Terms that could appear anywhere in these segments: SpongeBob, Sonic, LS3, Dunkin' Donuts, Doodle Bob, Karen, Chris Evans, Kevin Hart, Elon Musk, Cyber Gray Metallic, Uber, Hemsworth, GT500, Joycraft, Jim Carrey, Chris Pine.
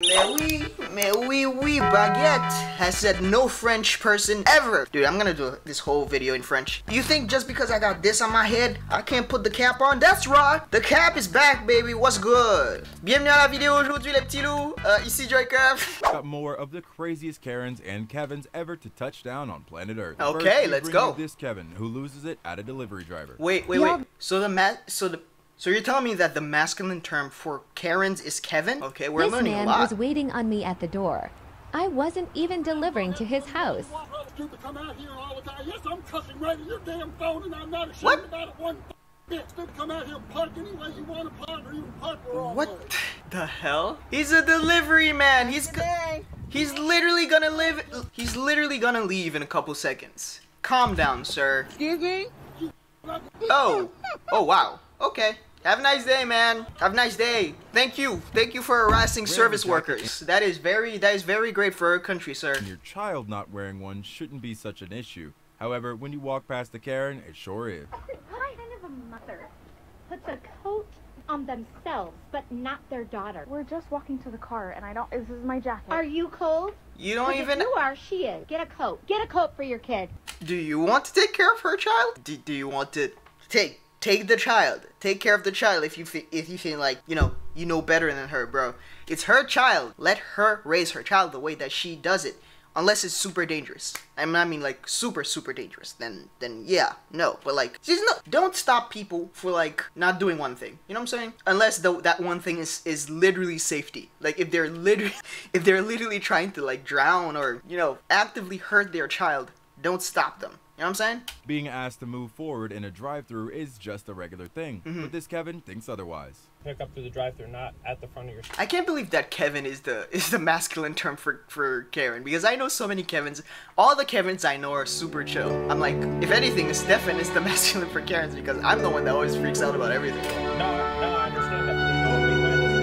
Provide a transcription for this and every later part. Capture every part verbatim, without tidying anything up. Mais oui, mais oui, oui, baguette has said no French person ever. Dude, I'm gonna do this whole video in French. You think just because I got this on my head, I can't put the cap on? That's right, the cap is back, baby, what's good? Bienvenue à la vidéo aujourd'hui, les petits loups. Uh, ici Joycraft. Got more of the craziest Karens and Kevins ever to touch down on planet Earth. Okay, first, let's go. This Kevin, who loses it at a delivery driver. Wait, wait, yeah. wait. So the ma- so the- So you're telling me that the masculine term for Karens is Kevin? Okay, we're learning a lot. This man was waiting on me at the door. I wasn't even delivering to his house. What? What the hell? He's a delivery man. He's he's literally gonna live. He's literally gonna leave in a couple seconds. Calm down, sir. Excuse me? Oh. Oh wow. Okay. Have a nice day, man. Have a nice day. Thank you. Thank you for harassing service workers. That is very that is very great for our country, sir. And your child not wearing one shouldn't be such an issue. However, when you walk past the Karen, it sure is. What kind of a mother puts a coat on themselves but not their daughter? We're just walking to the car and I don't this is my jacket. Are you cold? You don't even if you are, she is. Get a coat. Get a coat for your kid. Do you want to take care of her child? Do, do you want to take Take the child. Take care of the child if you feel, if you feel like, you know, you know better than her, bro. It's her child. Let her raise her child the way that she does it. Unless it's super dangerous. I mean, I mean like super, super dangerous. Then, then yeah, no. But like, she's not, don't stop people for like not doing one thing. You know what I'm saying? Unless the, that one thing is, is literally safety. Like if they're literally, if they're literally trying to like drown or, you know, actively hurt their child, don't stop them. You know what I'm saying? Being asked to move forward in a drive-thru is just a regular thing, mm-hmm. but this Kevin thinks otherwise. Pick up through the drive-thru, not at the front of your. I can't believe that Kevin is the is the masculine term for for Karen, because I know so many Kevins. All the Kevins I know are super chill. I'm like, if anything, Stefan is the masculine for Karens because I'm the one that always freaks out about everything. No, no, I understand that. There's no one behind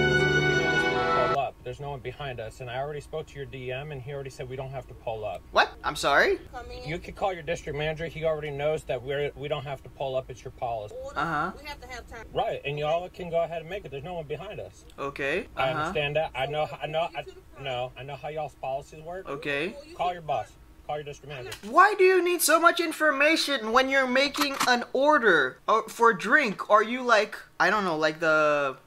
us. Pull up. There's no one behind us, and I already spoke to your D M, and he already said we don't have to pull up. What? I'm sorry? You could call your district manager. He already knows that we're, we don't have to pull up. It's your policy. Uh-huh. We have to have time. Right, and y'all can go ahead and make it. There's no one behind us. Okay. Uh-huh. I understand that. I know, I know, I know, I know how y'all's policies work. Okay. Call your boss. Call your district manager. Why do you need so much information when you're making an order for a drink? Are you like, I don't know, like the...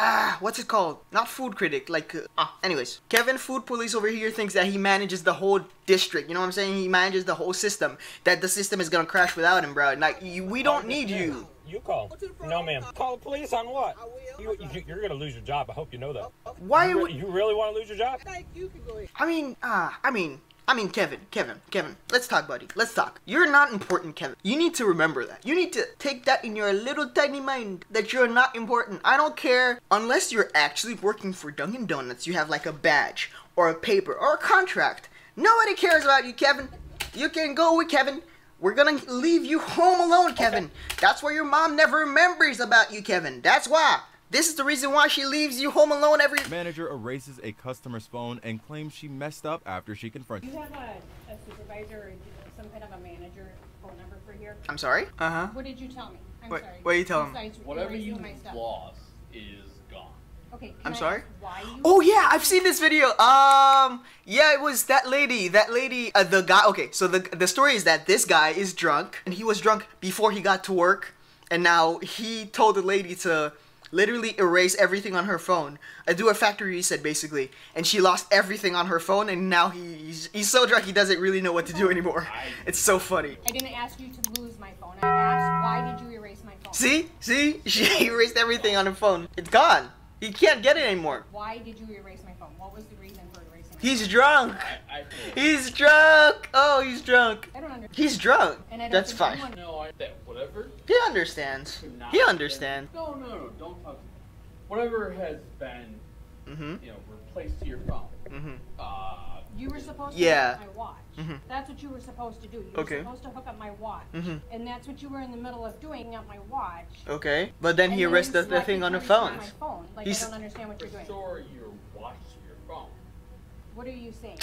Ah, what's it called? Not food critic, like, uh, ah, anyways. Kevin Food Police over here thinks that he manages the whole district, you know what I'm saying? He manages the whole system, that the system is gonna crash without him, bro. Like, you, we don't need you. You call. No, ma'am. Call the police on what? You, you, you're gonna lose your job, I hope you know that. Why would- You really wanna lose your job? I mean, ah, I mean, I mean, Kevin, Kevin, Kevin, let's talk, buddy. Let's talk. You're not important, Kevin. You need to remember that. You need to take that in your little tiny mind that you're not important. I don't care unless you're actually working for Dunkin' Donuts. You have like a badge or a paper or a contract. Nobody cares about you, Kevin. You can go with Kevin. We're gonna leave you home alone, Kevin. Okay. That's why your mom never remembers about you, Kevin. That's why. This is the reason why she leaves you home alone every- Manager erases a customer's phone and claims she messed up after she confronts- Do you have a, a supervisor or some kind of a manager phone number for here? I'm sorry? Uh-huh. What did you tell me? I'm what, sorry. What did you tell him? Whatever you lost is gone. Okay, I'm I sorry? Why you oh yeah, I've seen this video. Um, yeah, it was that lady, that lady, uh, the guy- Okay, so the, the story is that this guy is drunk, and he was drunk before he got to work, and now he told the lady to- literally erase everything on her phone. I do a factory reset basically, and she lost everything on her phone, and now he's he's so drunk he doesn't really know what to do anymore. It's so funny. I didn't ask you to lose my phone. I asked why did you erase my phone? See, see, she erased everything on her phone. It's gone. He can't get it anymore. Why did you erase my phone? What was the reason for erasing? He's drunk. I, I he's drunk. Oh, he's drunk. I don't understand. He's drunk. And I don't That's fine. No, I that whatever. He understands. He understands. No, no, no, don't talk to me. Whatever has been, mm-hmm. you know, replaced to your phone. Mm-hmm. Uh, you were supposed to yeah. hook up my watch. Mm-hmm. That's what you were supposed to do. You okay. were supposed to hook up my watch. Mm-hmm. And that's what you were in the middle of doing up my watch. Okay. But then and he arrested the thing on the phone. phone. Like, He's... I don't understand what you're doing. Restore your watch to your phone. What are you saying?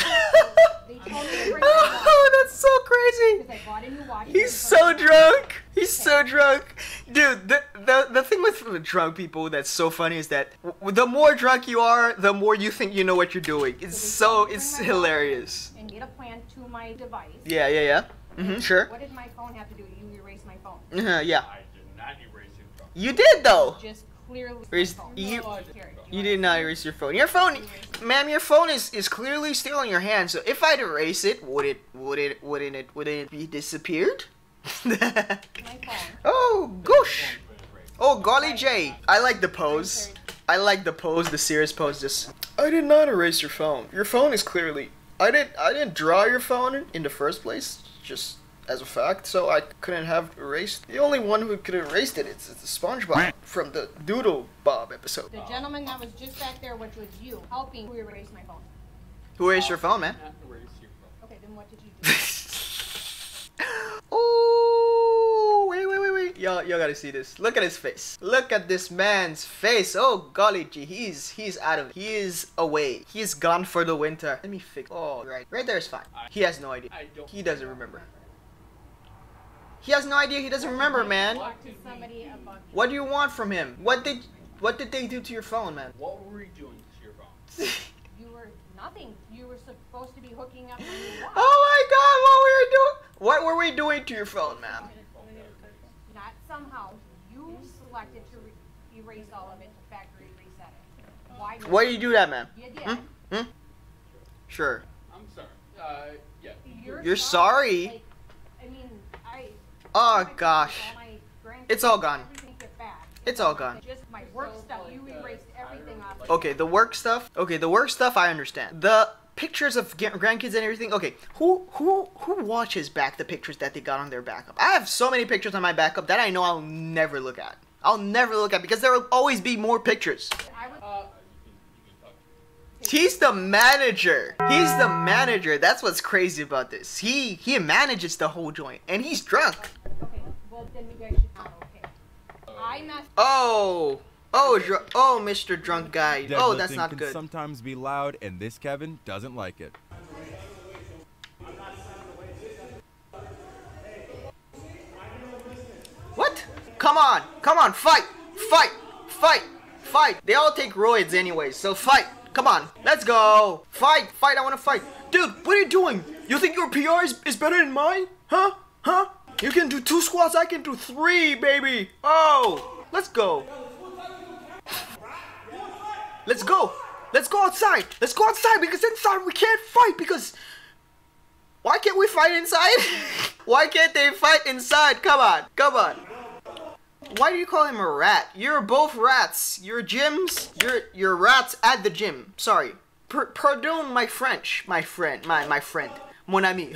They told me to bring oh, that's so crazy. He's so drunk. He's okay. so drunk. Dude, the, the the thing with drunk people that's so funny is that w the more drunk you are, the more you think you know what you're doing. It's so, so it's hilarious. And get a plan to my device. Yeah, yeah, yeah. Mm-hmm, sure. What did my phone have to do? You erased my phone. Uh-huh, yeah. I did not erase your phone. You did, though. Just clearly erased, you, no, you, you did not erase your phone. Your phone, ma'am, your phone is, is clearly still in your hand. So if I'd erase it, would it, would it, wouldn't it, wouldn't it be disappeared? Oh gosh! Oh golly Jay! I like the pose. I like the pose, the serious pose. Just, I did not erase your phone. Your phone is clearly. I didn't. I didn't draw your phone in the first place. Just as a fact, so I couldn't have erased. The only one who could have erased it is the SpongeBob from the Doodle Bob episode. The gentleman that was just back there, which was you, helping who erased my phone. Who erased your phone, man? Okay, then what did you do? Oh, wait, wait, wait, wait. Y'all, y'all gotta see this. Look at his face. Look at this man's face. Oh, golly gee. He's, he's out of it. He is away. He is gone for the winter. Let me fix it. Oh, right. Right there is fine. He has no idea. He doesn't remember. He has no idea. He doesn't remember, man. What do you want from him? What did, what did they do to your phone, man? What were we doing to your phone? You were nothing. You were supposed to be hooking up. Oh, my God. What were we doing? What were we doing to your phone, ma'am? Not somehow. You selected to erase all of it. The factory reset it. Why did, Why did you do that, ma'am? You did. Hmm? Hmm? Sure. I'm sorry. Uh, yeah. You're, You're sorry? sorry? Like, I mean, I... Oh, gosh. All it's all gone. It's all gone. Just my work stuff. You erased everything off of it. Okay, the work stuff. Okay, the work stuff, I understand. The pictures of grandkids and everything. Okay, who who who watches back the pictures that they got on their backup? I have so many pictures on my backup that I know I'll never look at. I'll never look at because there will always be more pictures. Uh, He's the manager. He's the manager. That's what's crazy about this. He he manages the whole joint and he's drunk. Okay, well then you guys should not. Oh, oh, dr oh, Mister Drunk Guy. Deadlifting oh, that's not good. Can sometimes be loud, and this Kevin doesn't like it. What? Come on, come on, fight, fight, fight, fight. They all take roids anyway, so fight. Come on, let's go. Fight, fight. I want to fight, dude. What are you doing? You think your P R is, is better than mine? Huh? Huh? You can do two squats, I can do three, baby! Oh! Let's go! Let's go! Let's go outside! Let's go outside because inside we can't fight because... Why can't we fight inside? Why can't they fight inside? Come on! Come on! Why do you call him a rat? You're both rats! You're gyms! You're, you're rats at the gym! Sorry. Per pardon my French, my friend, my, my friend. Mon ami.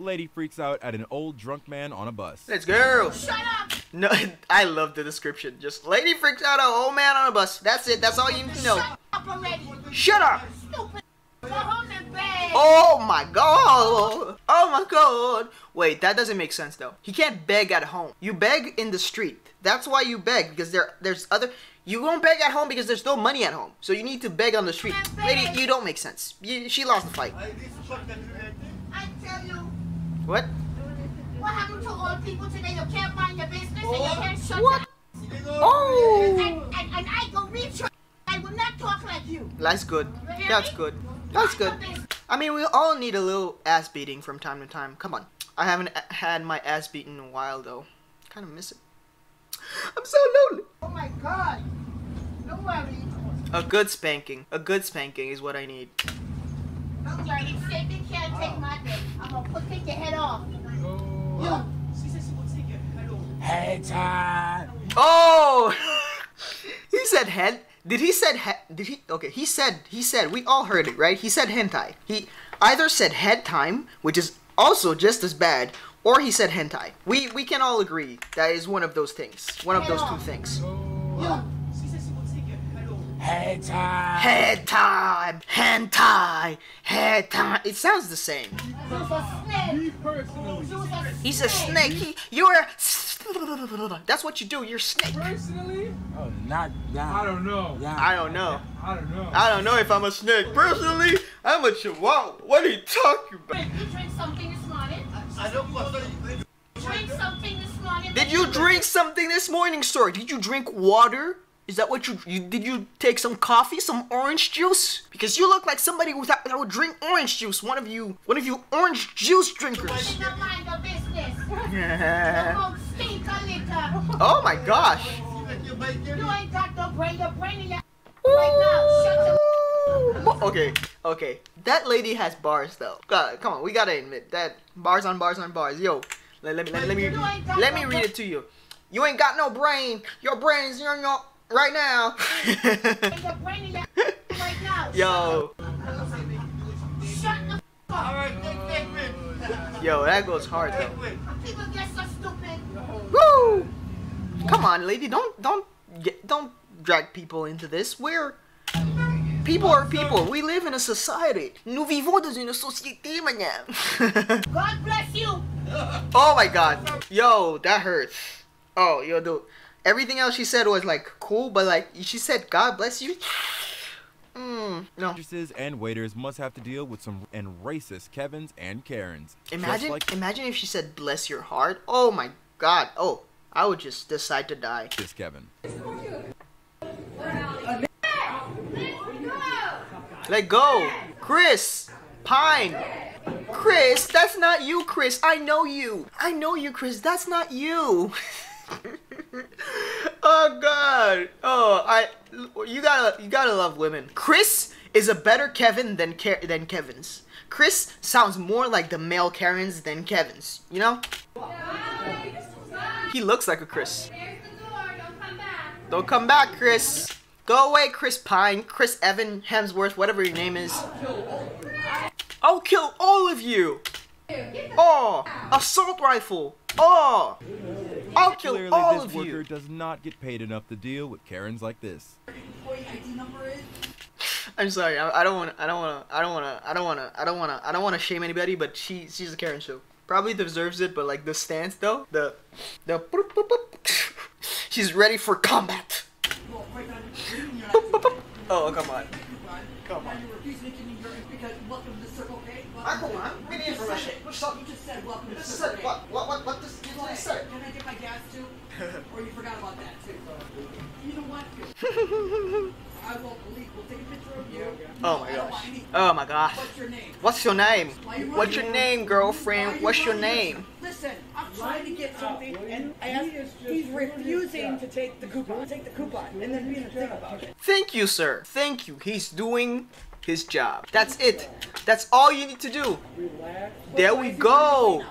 Lady freaks out at an old drunk man on a bus. Let's go. Shut up. No, I love the description. Just lady freaks out at an old man on a bus. That's it. That's all you need to know. Shut up already. Shut up. Stupid. Go home and beg. Oh my God. Oh my God. Wait, that doesn't make sense though. He can't beg at home. You beg in the street. That's why you beg because there there's other. You won't beg at home because there's no money at home. So you need to beg on the street. Lady, you don't make sense. You, she lost the fight. I tell you. What? What happened to old people today? You can't mind your business oh. and you can't shut what? up. Oh! And, and, and I go reach your I will not talk like you. That's good. Really? That's good. That's good. I mean, we all need a little ass beating from time to time. Come on. I haven't had my ass beaten in a while, though. Kind of miss it. I'm so lonely. Oh my God. Don't worry. A good spanking. A good spanking is what I need. Don't worry. Satan can't take my day. I'm gonna put, take your head off. Oh. Yeah. She said she would take your head off. Head time. Oh. He said head. Did he said head? Did he? Okay. He said. He said. We all heard it, right? He said hentai. He either said head time, which is also just as bad, or he said hentai. We we can all agree that is one of those things. One of head those off. two things. Oh. Yeah. Head time. Head time. Hand tie. Head time. It sounds the same. He's a snake. He, you're. A... That's what you do. You're a snake. Personally? Oh, not that. I don't know. I don't know. I don't know. I don't know if I'm a snake. Personally, I'm a chihuahua. What are you talking about? You drink something this morning? I don't. drink something this morning. Did you drink something this morning, sir? Did you drink water? Is that what you, you... Did you take some coffee, some orange juice? Because you look like somebody without, that would drink orange juice. One of you... One of you orange juice drinkers. Mind your business. Stink a little. Oh my gosh. You ain't got no brain. Your brain in your... Right now. Shut the... Okay. Okay. That lady has bars, though. God, come on. We gotta admit that. Bars on bars on bars. Yo. Let, let, let, let me... Let me read it to you. You ain't got no brain. Your brain's... Your, your, right now. Yo. Yo, that goes hard though. People get so stupid. Woo! Come on, lady, don't don't get, don't drag people into this. We're people are people. We live in a society. Nous vivons dans une société, madame. God bless you. Oh my God. Yo, that hurts. Oh, yo, dude. Everything else she said was like cool, but like she said, "God bless you." Mm, no. Waitresses and waiters must have to deal with some and racist Kevins and Karens. Imagine, like imagine if she said, "Bless your heart." Oh my God. Oh, I would just decide to die. This Kevin. Let go, Chris Pine. Chris, that's not you, Chris. I know you. I know you, Chris. That's not you. Oh God! Oh, I you gotta you gotta love women. Chris is a better Kevin than Ke than Kevin's. Chris sounds more like the male Karens than Kevin's. You know? He looks like a Chris. Don't come back, Chris. Go away, Chris Pine, Chris Evans, Hemsworth, whatever your name is. I'll kill all of you. Oh, assault rifle. Oh. I'll kill Clearly, all this of worker you. Does not get paid enough to deal with Karens like this. I'm sorry. I don't want. I don't want to. I don't want to. I don't want to. I don't want to. I don't want to shame anybody, but she she's a Karen show. Probably deserves it, but like the stance though, the the boop, boop, boop, she's ready for combat. Boop, boop, boop. Oh come on, come on. I come on. Give me information. What's up? You just said welcome to this. What? What? What? What? This. Can I get my gas too? Or you forgot about that too? You don't want to. I won't believe. We'll take a picture of you. Oh my gosh. Oh my gosh. What's your name? What's your name? What's your name, girlfriend? What's your name? Listen, I'm trying to get something, and I asked, he's refusing to take the coupon. Take the coupon, and then we can think about it. Thank you, sir. Thank you. He's doing his job. That's it. That's all you need to do. There we go.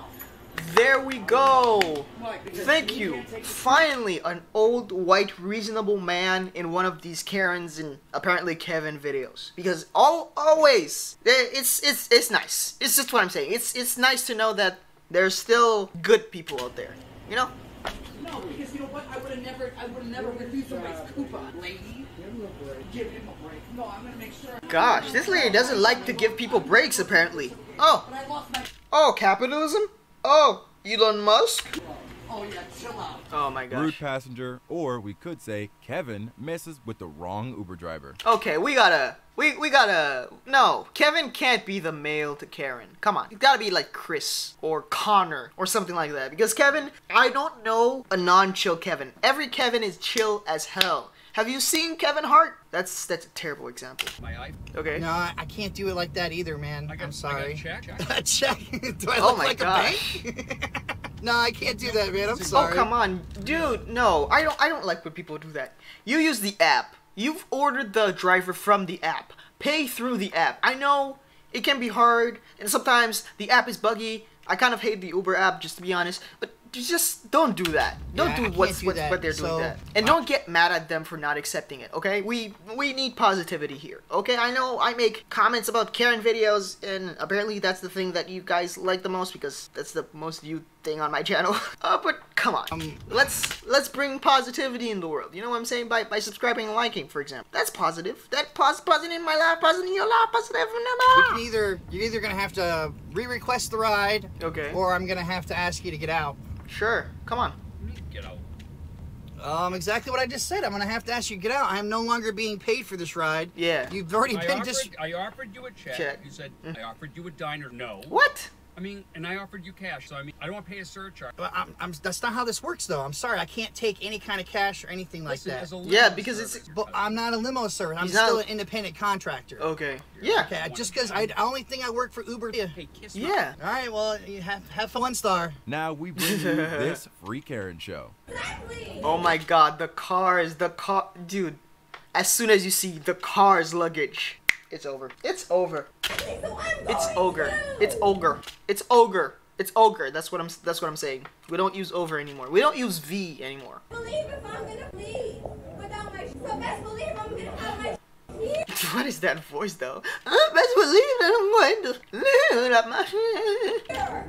There we go. Thank you. Finally, an old, white, reasonable man in one of these Karens and apparently Kevin videos. Because all, always, it's it's it's nice. It's just what I'm saying. It's it's nice to know that there's still good people out there. You know? No, because you know what? I would have never, I would have never refused somebody's coupon, lady. Give him a break. No, I'm gonna make sure. Gosh, this lady doesn't like to give people breaks apparently. Oh. Oh, capitalism. Oh, Elon Musk? Oh, yeah, chill out. Oh my gosh. Rude passenger, or we could say Kevin messes with the wrong Uber driver. Okay, we gotta, we, we gotta, no, Kevin can't be the male to Karen. Come on, it's gotta be like Chris or Connor or something like that. Because Kevin, I don't know a non-chill Kevin. Every Kevin is chill as hell. Have you seen Kevin Hart? That's that's a terrible example. My okay. No, I can't do it like that either, man. I got, I'm sorry. I got a check. Check. Do I look oh my like gosh. A bank? No, I can't do that, man. I'm sorry. Oh come on, dude. No, I don't. I don't like when people do that. You use the app. You've ordered the driver from the app. Pay through the app. I know it can be hard, and sometimes the app is buggy. I kind of hate the Uber app, just to be honest, but. Just don't do that. Don't yeah, do what's do what, what they're doing so, that. And wow. Don't get mad at them for not accepting it, okay? We we need positivity here, okay? I know I make comments about Karen videos, and apparently that's the thing that you guys like the most because that's the most viewed thing on my channel. Uh, but come on. Um, let's let's bring positivity in the world. You know what I'm saying? By by subscribing and liking, for example. That's positive. That's pos positive in my life, positive in your life, positive in my life. You can either, you're either going to have to re-request the ride, okay, or I'm going to have to ask you to get out. Sure, come on. Get out. Um, exactly what I just said. I'm gonna have to ask you to get out. I am no longer being paid for this ride. Yeah. You've already I been just. I offered you a check. check. You said mm. I offered you a diner. No. What? I mean, and I offered you cash, so I mean, I don't want to pay a surcharge. But I'm, I'm, that's not how this works, though. I'm sorry, I can't take any kind of cash or anything like Listen, that. Yeah, because service, it's. But I'm not a limo service. I'm still not... an independent contractor. Okay. Yeah. Okay. Just because I, the only thing I work for Uber. Yeah. Hey, kiss me. Yeah. All right. Well, you have have fun, Star. Now we bring you this free Karen show. Oh my God, the cars, the car, dude. As soon as you see the car's luggage, it's over. It's over. It's ogre. It's ogre. It's ogre. It's ogre. That's what I'm. That's what I'm saying. We don't use over anymore. We don't use V anymore. What is that voice though? Best believe that I'm going to live without my shit.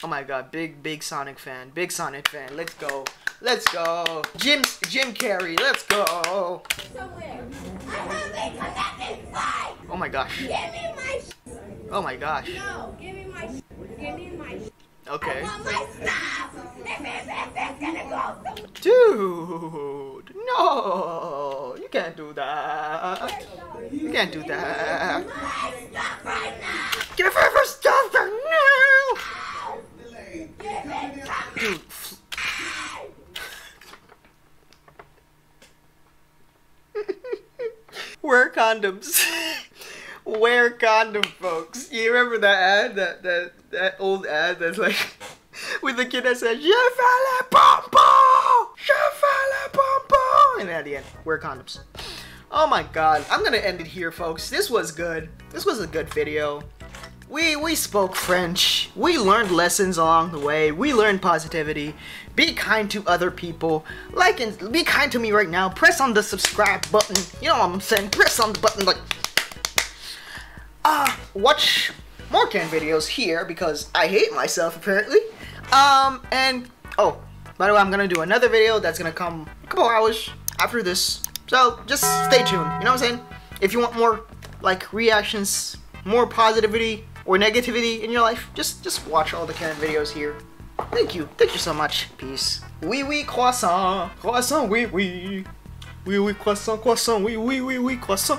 Oh my God! Big big Sonic fan. Big Sonic fan. Let's go. Let's go. Jim Jim Carrey, let's go. Somewhere. I have a fight. Oh my gosh. Give me my sh Oh my gosh. No, give me my sh Give me my sh Okay. I want my stuff. This is gonna go. Dude, no. You can't do that. You can't do that. Give me my stuff right now. Give her her stuff right now. Dude. Wear condoms. Wear condom, folks. You remember that ad, that that that old ad that's like with the kid that says "Je fais le bonbon, je fais le bonbon," and at the end, wear condoms. Oh my God, I'm gonna end it here, folks. This was good. This was a good video. We we spoke French. We learned lessons along the way. We learned positivity. Be kind to other people. Like and be kind to me right now. Press on the subscribe button. You know what I'm saying? Press on the button like Ah, uh, watch more Ken videos here because I hate myself apparently. Um and oh, by the way, I'm gonna do another video that's gonna come a couple hours after this. So just stay tuned. You know what I'm saying? If you want more like reactions, more positivity or negativity in your life, just just watch all the Ken videos here. Thank you. Thank you so much. Peace. Oui, oui, croissant. Croissant, oui, oui. Oui, oui, croissant, croissant, oui, oui, oui, oui, croissant.